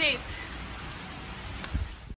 exit.